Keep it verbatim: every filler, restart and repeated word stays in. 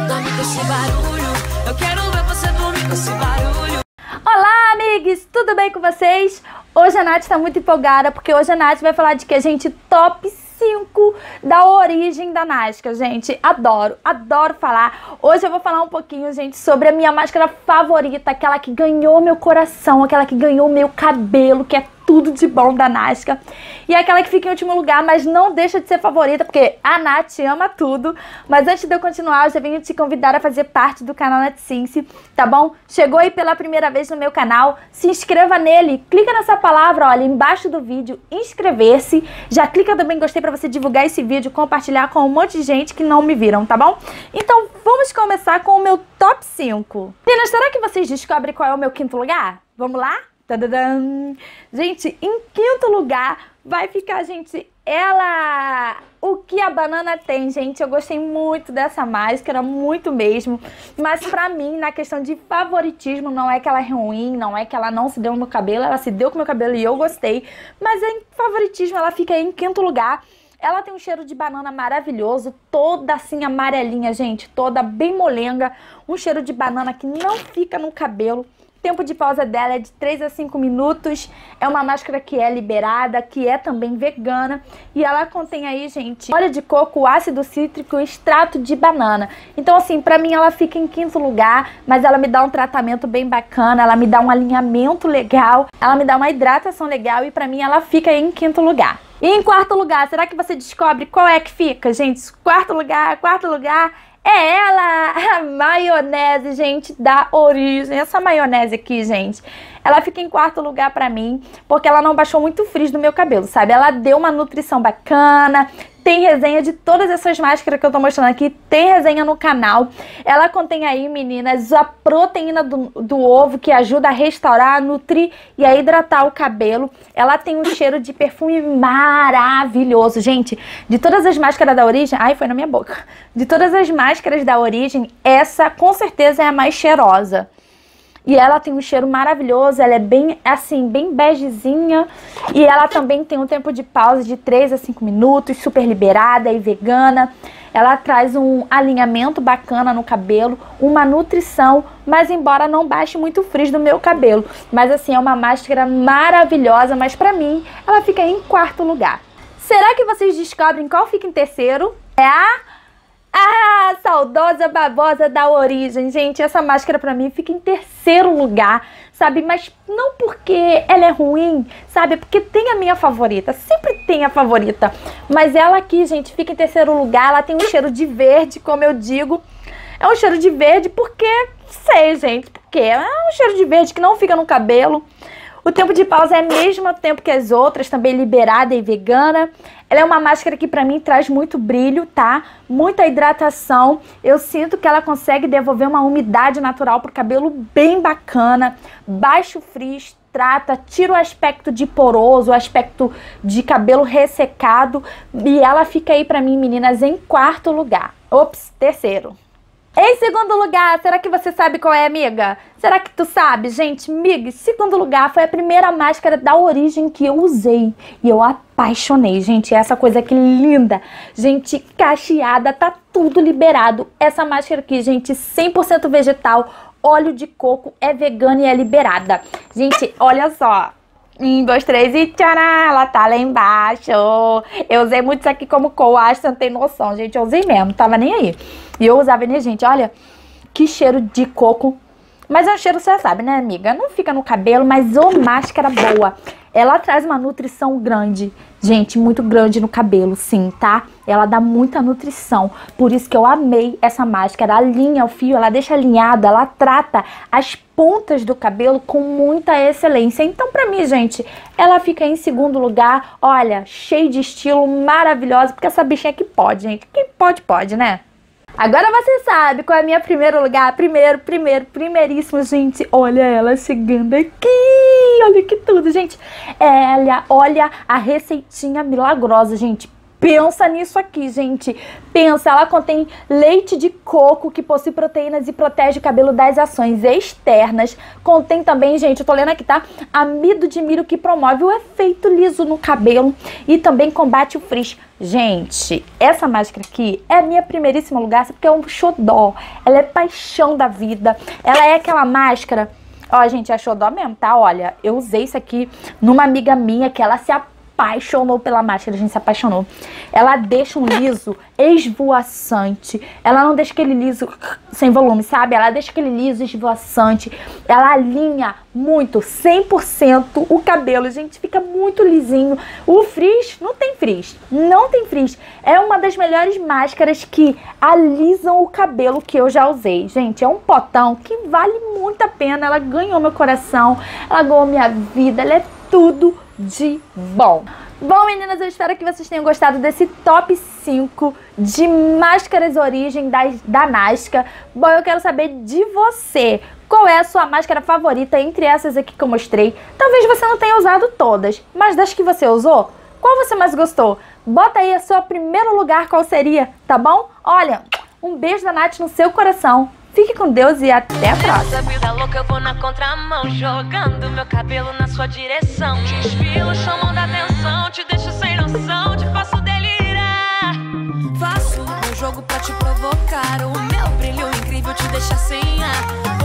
Dorme com esse barulho, eu quero ver você dormir com esse barulho. Olá, amigos! Tudo bem com vocês? Hoje a Nath tá muito empolgada, porque hoje a Nath vai falar de que a gente top cinco da origem da Nazca, gente. Adoro, adoro falar. Hoje eu vou falar um pouquinho, gente, sobre a minha máscara favorita, aquela que ganhou meu coração, aquela que ganhou meu cabelo, que é tudo de bom da Nazca. E é aquela que fica em último lugar, mas não deixa de ser favorita, porque a Nath ama tudo. Mas antes de eu continuar, eu já venho te convidar a fazer parte do canal Naty Since, tá bom? Chegou aí pela primeira vez no meu canal, se inscreva nele, clica nessa palavra, olha, embaixo do vídeo, inscrever-se. Já clica também gostei pra você divulgar esse vídeo, compartilhar com um monte de gente que não me viram, tá bom? Então vamos começar com o meu top cinco. Meninas, será que vocês descobrem qual é o meu quinto lugar? Vamos lá? Gente, em quinto lugar vai ficar, gente, ela... O que a banana tem, gente. Eu gostei muito dessa máscara, muito mesmo. Mas pra mim, na questão de favoritismo, não é que ela é ruim, não é que ela não se deu no meu cabelo. Ela se deu com o meu cabelo e eu gostei. Mas em favoritismo, ela fica em quinto lugar. Ela tem um cheiro de banana maravilhoso, toda assim amarelinha, gente. Toda bem molenga. Um cheiro de banana que não fica no cabelo. O tempo de pausa dela é de três a cinco minutos. É uma máscara que é liberada, que é também vegana. E ela contém aí, gente, óleo de coco, ácido cítrico e extrato de banana. Então, assim, pra mim ela fica em quinto lugar, mas ela me dá um tratamento bem bacana, ela me dá um alinhamento legal, ela me dá uma hidratação legal e pra mim ela fica em quinto lugar. E em quarto lugar, será que você descobre qual é que fica, gente? Quarto lugar, quarto lugar... É ela, a maionese, gente, da origem. Essa maionese aqui, gente, ela fica em quarto lugar pra mim, porque ela não baixou muito o frizz do meu cabelo, sabe? Ela deu uma nutrição bacana, tem resenha de todas essas máscaras que eu tô mostrando aqui, tem resenha no canal. Ela contém aí, meninas, a proteína do, do ovo, que ajuda a restaurar, a nutrir e a hidratar o cabelo. Ela tem um cheiro de perfume maravilhoso, gente. De todas as máscaras da origem... Ai, foi na minha boca. De todas as máscaras da origem, essa com certeza é a mais cheirosa. E ela tem um cheiro maravilhoso, ela é bem, assim, bem begezinha. E ela também tem um tempo de pausa de três a cinco minutos, super liberada e vegana. Ela traz um alinhamento bacana no cabelo, uma nutrição, mas embora não baixe muito o frizz do meu cabelo. Mas assim, é uma máscara maravilhosa, mas pra mim, ela fica em quarto lugar. Será que vocês descobrem qual fica em terceiro? É a... Ah, saudosa babosa da origem, gente, essa máscara pra mim fica em terceiro lugar, sabe, mas não porque ela é ruim, sabe, porque tem a minha favorita, sempre tem a favorita, mas ela aqui, gente, fica em terceiro lugar, ela tem um cheiro de verde, como eu digo, é um cheiro de verde porque, sei, gente, porque é um cheiro de verde que não fica no cabelo. O tempo de pausa é o mesmo tempo que as outras, também liberada e vegana. Ela é uma máscara que pra mim traz muito brilho, tá? Muita hidratação. Eu sinto que ela consegue devolver uma umidade natural pro cabelo bem bacana. Baixo frizz, trata, tira o aspecto de poroso, o aspecto de cabelo ressecado. E ela fica aí pra mim, meninas, em quarto lugar. Ops, terceiro. Em segundo lugar, será que você sabe qual é, amiga? Será que tu sabe, gente? Amiga, em segundo lugar, foi a primeira máscara da origem que eu usei. E eu apaixonei, gente. Essa coisa aqui linda. Gente, cacheada, tá tudo liberado. Essa máscara aqui, gente, cem por cento vegetal, óleo de coco, é vegana e é liberada. Gente, olha só. Um, dois, três e tcharam! Ela tá lá embaixo. Eu usei muito isso aqui como coach, você não tem noção, gente. Eu usei mesmo, tava nem aí. E eu usava, né, gente? Olha, que cheiro de coco. Mas é um cheiro, você sabe, né, amiga? Não fica no cabelo, mas ô máscara boa. Ela traz uma nutrição grande, gente, muito grande no cabelo, sim, tá? Ela dá muita nutrição, por isso que eu amei essa máscara. Ela alinha o fio, ela deixa alinhado, ela trata as pontas do cabelo com muita excelência. Então, pra mim, gente, ela fica em segundo lugar, olha, cheia de estilo, maravilhosa, porque essa bichinha que pode, gente. Quem pode, pode, né? Agora você sabe qual é a minha primeiro lugar. Primeiro, primeiro, primeiríssimo, gente. Olha ela chegando aqui. Olha que tudo, gente. Ela, olha a receitinha milagrosa, gente. Pensa nisso aqui, gente. Pensa, ela contém leite de coco, que possui proteínas e protege o cabelo das ações externas. Contém também, gente, eu tô lendo aqui, tá? Amido de milho, que promove o efeito liso no cabelo e também combate o frizz. Gente, essa máscara aqui é a minha primeiríssima lugar, porque é um xodó. Ela é paixão da vida. Ela é aquela máscara... Ó, gente, é xodó mesmo, tá? Olha, eu usei isso aqui numa amiga minha que ela se apaixonou pela máscara, a gente se apaixonou. Ela deixa um liso esvoaçante, ela não deixa aquele liso sem volume, sabe? Ela deixa aquele liso esvoaçante, ela alinha muito, cem por cento o cabelo, gente, fica muito lisinho. O frizz, não tem frizz, não tem frizz. É uma das melhores máscaras que alisam o cabelo que eu já usei, gente. É um potão que vale muito a pena, ela ganhou meu coração, ela ganhou minha vida, ela é tudo de bom. Bom, meninas, eu espero que vocês tenham gostado desse top cinco de Máscaras Origem da, da Nazca. Bom, eu quero saber de você. Qual é a sua máscara favorita entre essas aqui que eu mostrei? Talvez você não tenha usado todas, mas das que você usou, qual você mais gostou? Bota aí a sua primeiro lugar, qual seria, tá bom? Olha, um beijo da Naty no seu coração. Fique com Deus e até a próxima. Nessa vida louca eu vou na contramão, jogando meu cabelo na sua direção. Te desfilo chamando a atenção, te deixo sem noção, te faço delirar. Faço um jogo pra te provocar, o meu brilho incrível te deixa sem ar.